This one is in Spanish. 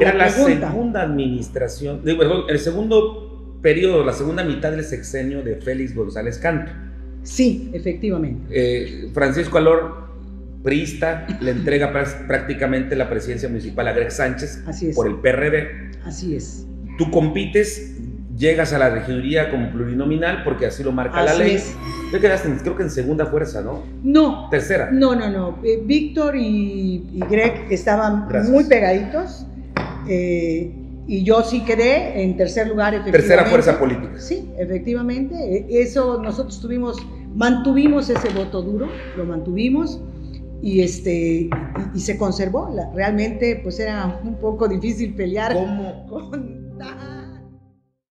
Era la segunda administración, perdón, el segundo periodo, la segunda mitad del sexenio de Félix González Canto. Sí, efectivamente. Francisco Alor, priista, le entrega prácticamente la presidencia municipal a Greg Sánchez. Así es. Por el PRD. Así es. Tú compites, llegas a la regiduría como plurinominal porque así lo marca la ley. Te quedaste, creo que en segunda fuerza, ¿no? No. Tercera. No, no, no. Víctor y Greg estaban muy pegaditos. Y yo sí quedé en tercer lugar, efectivamente. Tercera fuerza política. Sí, efectivamente. Eso nosotros tuvimos, mantuvimos ese voto duro, lo mantuvimos y se conservó. Realmente, pues era un poco difícil pelear. ¿Cómo? Con